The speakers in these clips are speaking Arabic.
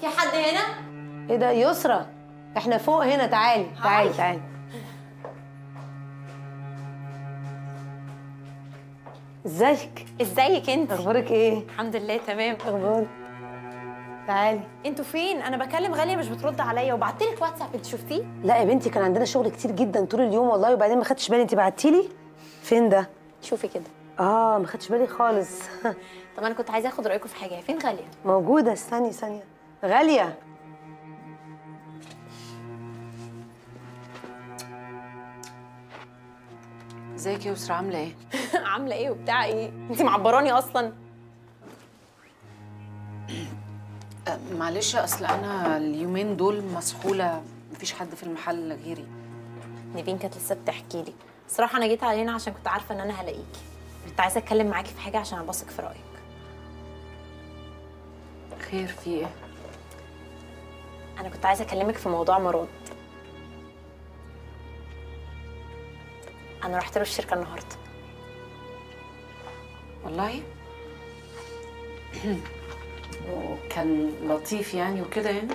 في حد هنا؟ ايه ده يسرا؟ احنا فوق هنا، تعالي تعالي تعالي. ازيك؟ ازيك انت؟ اخبارك ايه؟ الحمد لله تمام. اخبارك؟ تعالي. انتوا فين؟ انا بكلم غاليه مش بترد عليا، وبعت لك واتساب انت شفتيه؟ لا يا بنتي كان عندنا شغل كتير جدا طول اليوم والله، وبعدين ما خدتش بالي. انت بعتي لي؟ فين ده؟ شوفي كده. اه ما خدتش بالي خالص. طب انا كنت عايزه اخد رايكم في حاجه، فين غاليه؟ موجوده، استني ثانيه. غاليه ازيك يا يسرا؟ عامله ايه؟ عامله ايه وبتاع ايه؟ انت معبراني اصلا. معلش اصل انا اليومين دول مسحوله، مفيش حد في المحل غيري. نيفين كانت لسه بتحكي لي، صراحه انا جيت علينا عشان كنت عارفه ان انا هلاقيكي، كنت عايزه اتكلم معاكي في حاجه عشان ابصك في رايك. خير في ايه؟ انا كنت عايزه اكلمك في موضوع مراد. انا رحت له الشركه النهارده. والله؟ وكان لطيف يعني وكده يعني؟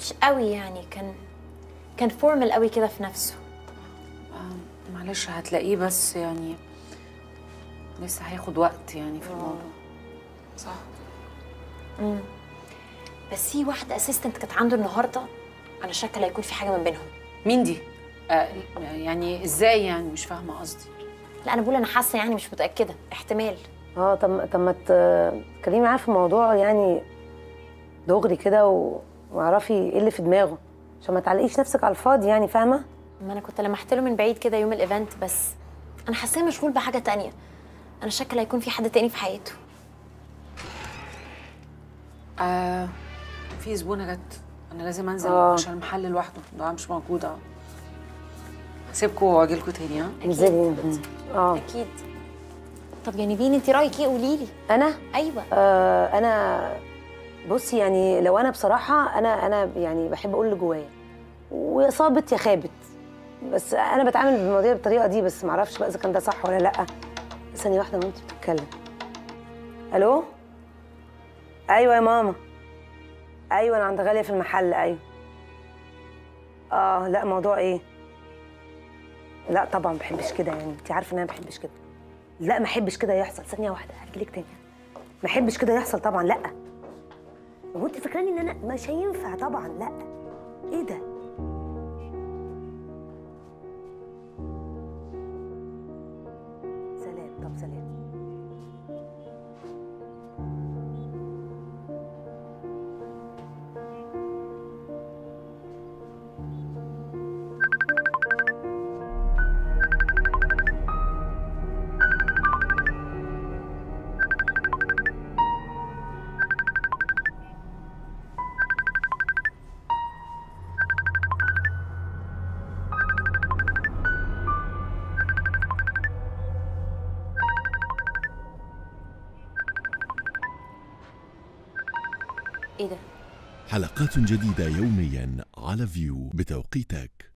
مش قوي يعني، كان فورمال قوي كده في نفسه. معلش هتلاقيه، بس يعني لسه هياخد وقت يعني في الموضوع. صح. بس في واحده اسيستنت كانت عنده النهارده، انا شاكه لا يكون في حاجه من بينهم. مين دي؟ يعني ازاي يعني؟ مش فاهمه قصدي. لا انا بقول انا حاسه يعني، مش متاكده، احتمال. اه طب ما تتكلمي معاه في موضوع يعني دغري كده، واعرفي ايه اللي في دماغه عشان ما تعلقيش نفسك على الفاضي يعني، فاهمه؟ ما انا كنت لمحت له من بعيد كده يوم الايفنت، بس انا حاساه مشغول بحاجه تانية، انا شاكه لا يكون في حد تاني في حياته. في زبونه جت، انا لازم انزل عشان المحل لوحده، ده مش موجوده. هسيبكم واجيلكم تاني. ها انزلي. اكيد. طب يعني بين انت رايك ايه؟ قولي لي. انا؟ ايوه. انا بصي يعني، لو انا بصراحه انا يعني بحب اقول اللي جوايا، وصابت يا خابت، بس انا بتعامل بالمواضيع بالطريقه دي، بس معرفش بقى اذا كان ده صح ولا لا. ثانيه واحده وانت بتتكلم. الو؟ ايوه يا ماما. ايوه انا عند غاليه في المحل. ايوه. لا موضوع ايه؟ لا طبعا ما بحبش كده يعني، انت عارفه ان انا ما بحبش كده. لا ما احبش كده يحصل. ثانيه واحده هجيلك تاني. ما احبش كده يحصل طبعا. لا هو انت فاكراني ان انا مش هينفع؟ طبعا لا. ايه ده؟ سلام. طب سلام. حلقات جديدة يومياً على فيو بتوقيتك.